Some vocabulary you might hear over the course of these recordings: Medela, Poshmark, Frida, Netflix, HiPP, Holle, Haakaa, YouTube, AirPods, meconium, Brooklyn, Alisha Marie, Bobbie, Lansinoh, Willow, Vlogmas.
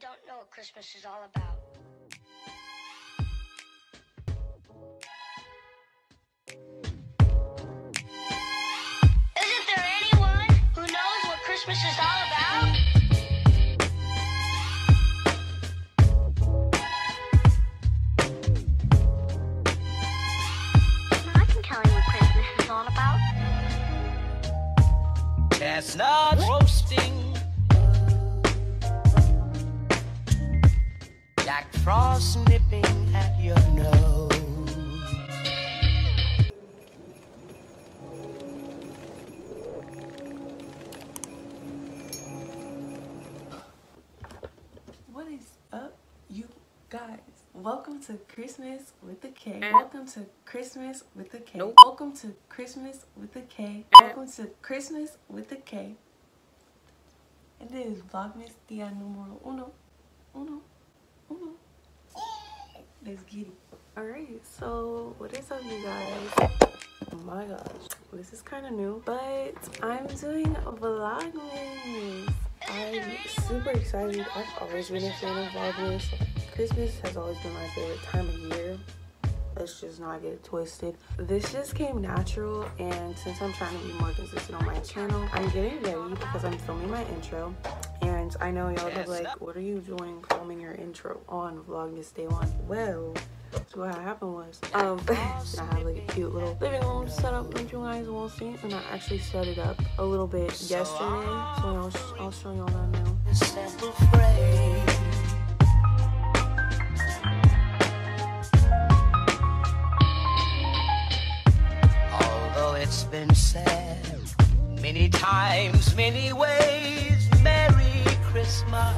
don't know what Christmas is all about. Isn't there anyone who knows what Christmas is all about? I can tell you what Christmas is all about. Chestnuts roasting, Jack Frost nipping at your nose. What is up, you guys? Welcome to Christmas with a K. Welcome to Christmas with a K. Welcome to Christmas with a K. Welcome to Christmas with a K. And this is Vlogmas Dia Numero Uno. Let's get it. Alright, so what is up, you guys? Oh my gosh, this is kind of new, but I'm doing a Vlogmas. I'm super excited. I've always been a fan of Vlogmas. Christmas has always been my favorite time of year. Let's just not get it twisted. This just came natural, and since I'm trying to be more consistent on my channel, I'm getting ready because I'm filming my intro. And I know y'all are like, what are you doing filming your intro on Vlogmas Day 1? Well, so what happened was, I have like a cute little living room setup that you guys won't see, and I actually set it up a little bit yesterday, so I'll show y'all that now. It's been said many times, many ways, Merry Christmas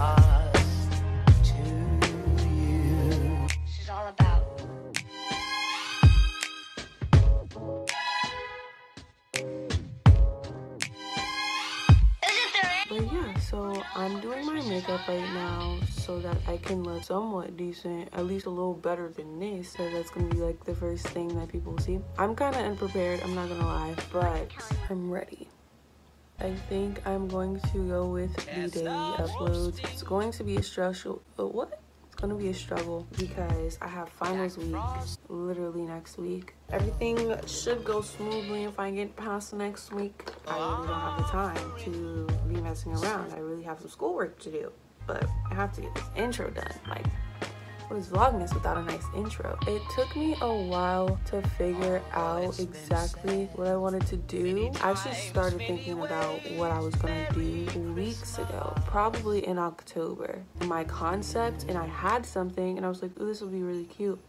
to you. This is all about. But yeah, so I'm doing my makeup right now so that I can look somewhat decent, at least a little better than this, so that's gonna be like the first thing that people see. I'm kind of unprepared, I'm not gonna lie, but I'm ready. I think I'm going to go with the daily uploads. It's going to be a struggle, but what? It's gonna be a struggle because I have finals week, literally next week. Everything should go smoothly if I get past next week. I really don't have the time to be messing around. I really have some schoolwork to do. But I have to get this intro done. Like, what is Vlogmas without a nice intro? It took me a while to figure out exactly what I wanted to do. I actually started thinking about what I was gonna do weeks ago, probably in October. My concept, and I had something, and I was like, ooh, this would be really cute,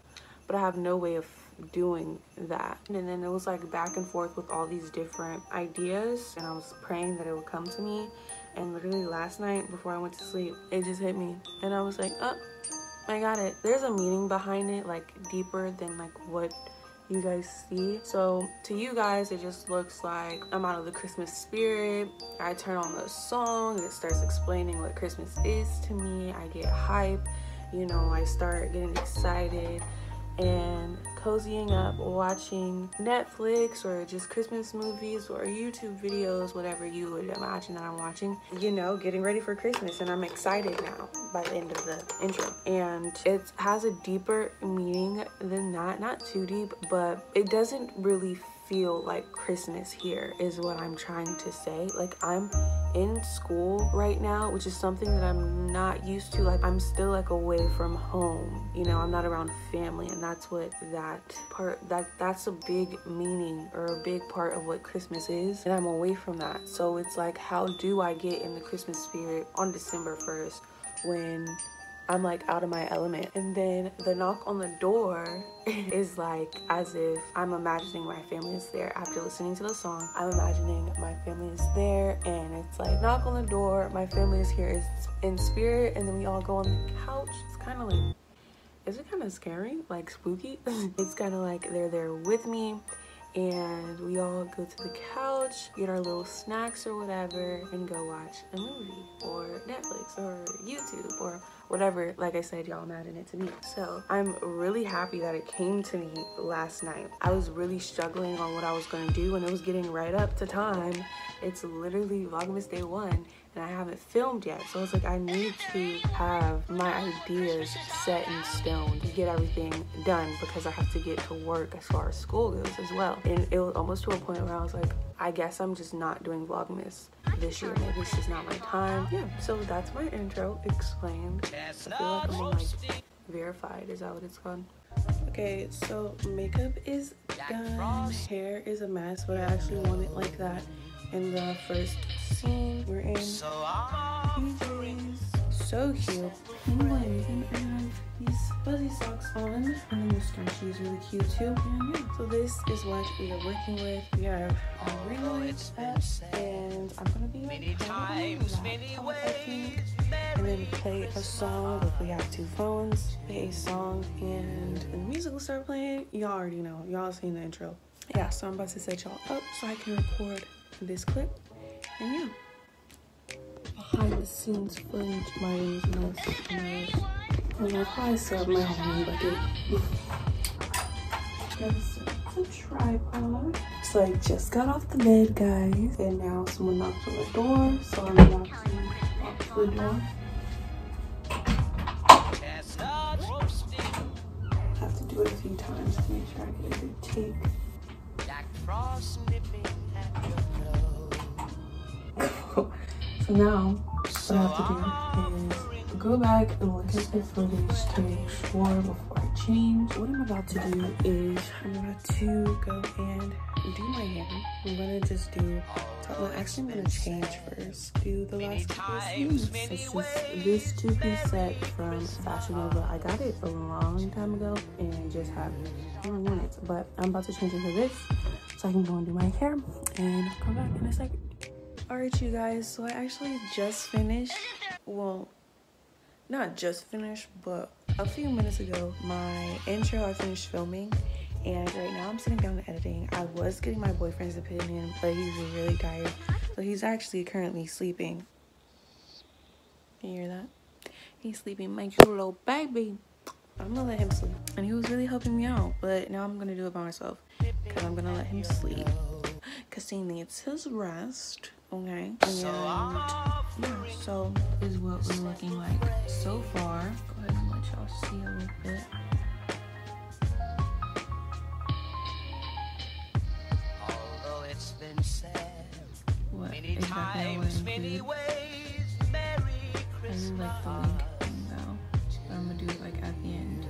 but I have no way of doing that. And then it was like back and forth with all these different ideas, and I was praying that it would come to me. And literally last night before I went to sleep, it just hit me, and I was like, oh, I got it. There's a meaning behind it, like deeper than like what you guys see. So to you guys, it just looks like I'm out of the Christmas spirit. I turn on the song and it starts explaining what Christmas is to me. I get hype, you know, I start getting excited and cozying up, watching Netflix or just Christmas movies or YouTube videos, whatever you would imagine that I'm watching, you know, getting ready for Christmas. And I'm excited now by the end of the intro, and it has a deeper meaning than that. Not too deep, but it doesn't really feel like Christmas here is what I'm trying to say. Like, I'm in school right now, which is something that I'm not used to. Like, I'm still like away from home, you know, I'm not around family, and that's what that's a big meaning or a big part of what Christmas is, and I'm away from that. So it's like, how do I get in the Christmas spirit on December 1st when I'm like out of my element? And then the knock on the door is like as if I'm imagining my family is there. After listening to the song, I'm imagining my family is there, and it's like knock on the door, my family is here, it's in spirit. And then we all go on the couch. It's kind of like, is it kind of scary, like spooky? It's kind of like they're there with me, and we all go to the couch, get our little snacks or whatever, and go watch a movie or Netflix or YouTube YouTube or whatever. Like I said, y'all mattered it to me. So I'm really happy that it came to me last night. I was really struggling on what I was going to do, and it was getting right up to time. It's literally Vlogmas day one, and I haven't filmed yet. So I was like, I need to have my ideas set in stone to get everything done, because I have to get to work as far as school goes as well. And it was almost to a point where I was like, I guess I'm just not doing Vlogmas this year. Maybe it's just not my time. Yeah, so that's my intro explained. I feel like I'm like verified. Is that what it's called? Okay, so makeup is done. Hair is a mess, but I actually want it like that in the first scene we're in. So cute. Anyways, and I have these fuzzy socks on, and then this scrunchie is really cute too. And yeah, so this is what we are working with. We have our ringlets up, and I'm gonna be many times, many ways, and then play a song. Like, we have two phones, play a song, and the music will start playing. Y'all already know. Y'all seen the intro. Yeah, so I'm about to set y'all up so I can record this clip, and yeah. Behind the scenes footage, my room is nice and I probably still have my homemade bucket. Just a tripod. So I just got off the bed, guys, and now someone knocked on the door, so I'm knocking off the door. I have to do it a few times to make sure I get a good take. Jack Frost nipping at your nose. So now, what I have to do is go back and look at the footage to make sure before I change. What I'm about to do is I'm about to go and do my hair. I'm gonna just do, well, actually I'm gonna change first. Do the last couple of scenes. This two-piece set from Fashion Nova. I got it a long time ago and just haven't worn it. But I'm about to change it for this so I can go and do my hair and come back in a second. Alright, you guys, so I actually just finished, well, not just finished, but a few minutes ago, my intro, I finished filming, and right now I'm sitting down and editing. I was getting my boyfriend's opinion, but he's really tired, so he's actually currently sleeping. You hear that? He's sleeping, my cute little baby. I'm gonna let him sleep, and he was really helping me out, but now I'm gonna do it by myself, because I'm gonna let him sleep, because he needs his rest. Okay, and yeah, so is what we're looking like so far. Go ahead and let y'all see a little bit. Although it's been said many times, many ways, I really like the link thing though, but I'm gonna do it like at the end.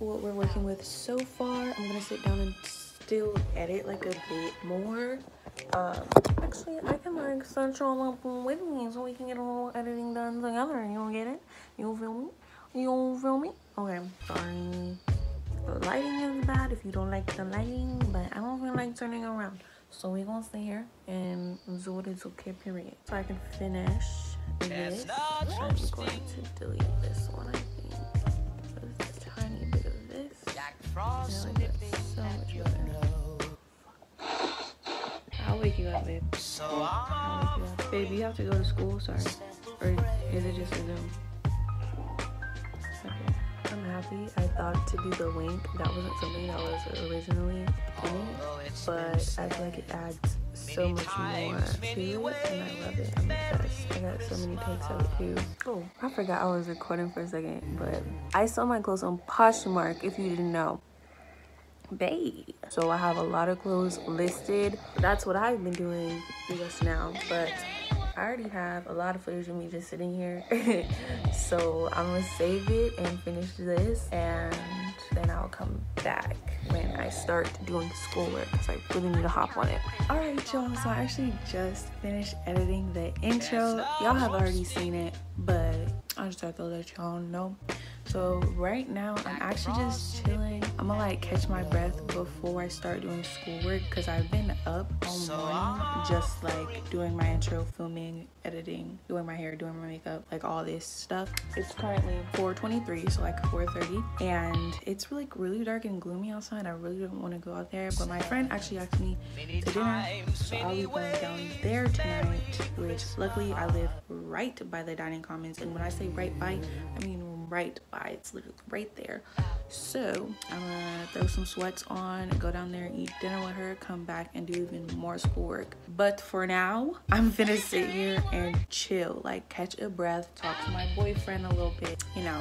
What we're working with so far, I'm gonna sit down and still edit like a bit more. Actually, I can like set y'all up with me so we can get a little editing done together. You'll get it? You'll feel me? You'll feel me? Okay, sorry. The lighting is bad if you don't like the lighting, but I don't feel like turning around. So we're gonna stay here and do it. It's okay, period. So I can finish this. I'm going to delete this one, I think. Just a tiny bit of this. So much better. I'll wake you up, babe. I'll wake you up. Babe, you have to go to school? Sorry. Or is it just a Zoom? Okay. I'm happy. I thought to do the link. That wasn't something that was originally in it, but I feel like it adds so much more to it, and I love it. I'm obsessed. I got so many takes of it too. Oh, I forgot I was recording for a second, but I sold my clothes on Poshmark, if you didn't know. Babe, so I have a lot of clothes listed. That's what I've been doing just now, but I already have a lot of footage of me just sitting here. So I'm gonna save it and finish this, and then I'll come back when I start doing schoolwork, because I really need to hop on it. All right, y'all, so I actually just finished editing the intro. Y'all have already seen it, but I just have to let y'all know. So right now I'm actually just chilling. I'm gonna like catch my breath before I start doing schoolwork, because I've been up all morning just like doing my intro, filming, editing, doing my hair, doing my makeup, like all this stuff. It's currently 4:23, so like 4:30, and it's like really dark and gloomy outside. I really don't want to go out there, but my friend actually asked me to dinner, so I'll be going down there tonight, which luckily I live right right by the dining comments, and when I say right by, I mean right by. It's literally right there. So I'm gonna throw some sweats on, go down there and eat dinner with her, come back and do even more schoolwork. But for now, I'm gonna sit here and chill, like catch a breath, talk to my boyfriend a little bit, you know.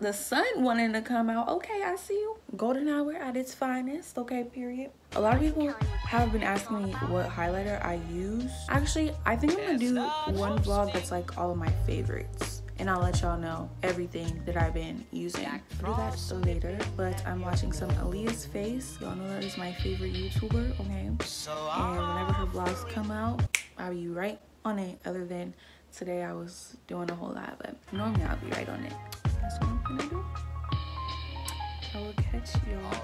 The sun wanting to come out. Okay, I see you. Golden hour at its finest. Okay, period. A lot of people have been asking me what highlighter I use. Actually, I think I'm gonna do one vlog that's like all of my favorites, and I'll let y'all know everything that I've been using. I'll do that later, but I'm watching some Aaliyah's Face. Y'all know that is my favorite YouTuber, okay? And whenever her vlogs come out, I'll be right on it. Other than today, I was doing a whole lot, but normally I'll be right on it. That's what I'm gonna do. I will catch y'all.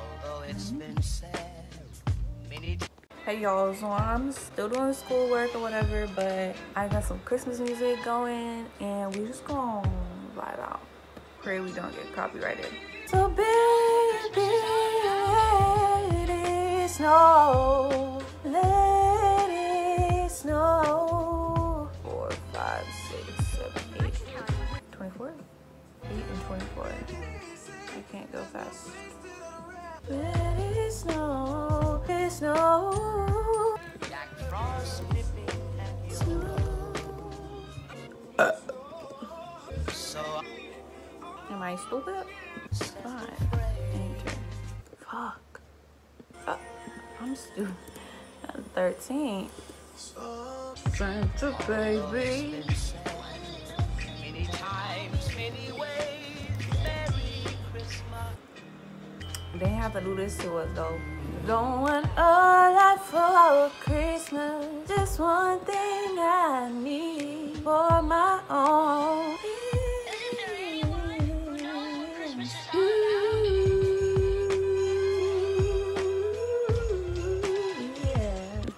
Hey y'all, so I'm still doing schoolwork or whatever, but I got some Christmas music going and we just gonna vibe out. Pray we don't get copyrighted. So baby, let it snow. Let it snow. 4, 5, 6, 7, 8, 24. 8 and 24. I can't go fast. Let it snow, it snow. Am I stupid? 5, 8, 10. Fuck. I'm stupid. 13. Santa baby. They have to do this to us though. Don't want all that for Christmas. Just one thing I need for my own.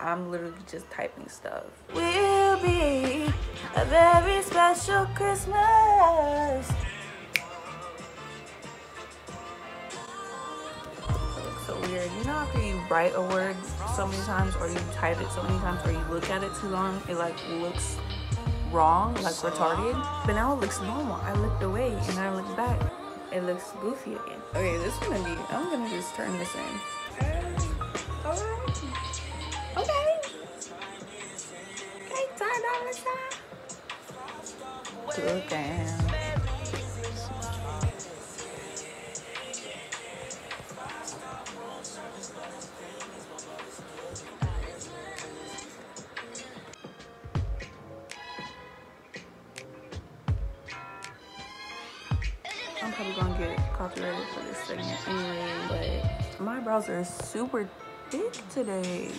I'm literally just typing stuff. We'll be a very special Christmas. Weird. You know after you write a word so many times, or you type it so many times, or you look at it too long, it like looks wrong, like retarded. But now it looks normal. I looked away and I looked back. It looks goofy again. Okay, this is gonna be, I'm gonna just turn this in. Alright. Okay. Okay, $10. Look down. Gonna get copyrighted for this segment anyway, but my brows are super thick today,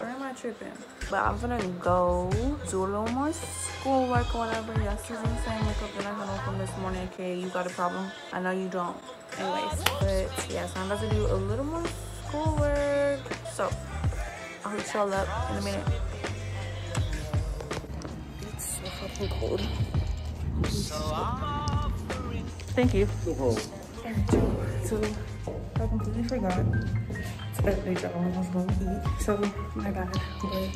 or am I tripping? But I'm gonna go do a little more schoolwork or whatever. Yesterday the same makeup that I got on from this morning. Okay, you got a problem? I know you don't. Anyways, but yeah, so I'm about to do a little more schoolwork, so I'll hit y'all up in a minute. It's so fucking cold. Thank you. So I completely forgot to update y'all what I was going to eat. So my bad, but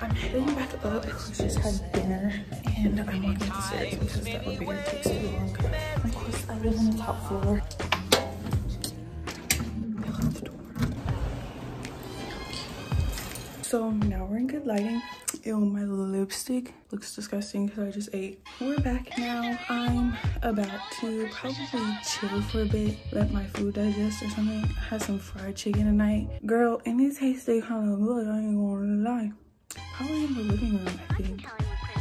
I'm heading back up. We just had dinner and I wanted to sit because that would be gonna take so long. Of course, I live on the top floor. So now we're in good lighting. Ew, my lipstick looks disgusting because I just ate. We're back now. I'm about to probably chill for a bit, let my food digest or something. I had some fried chicken tonight. Girl, and it tasted kind of good, I ain't gonna lie. Probably in the living room, I think.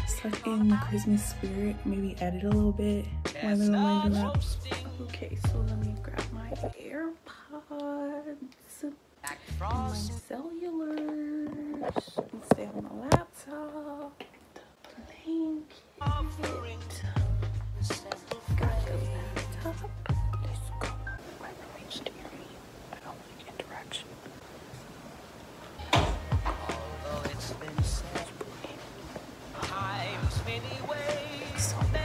Stuck in the Christmas spirit, maybe added a little bit. Okay, so let me grab my AirPods. And my cellulars, and stay on my laptop, the blanket, got the laptop, let's go. My roommate's near me, I don't like interaction. So much.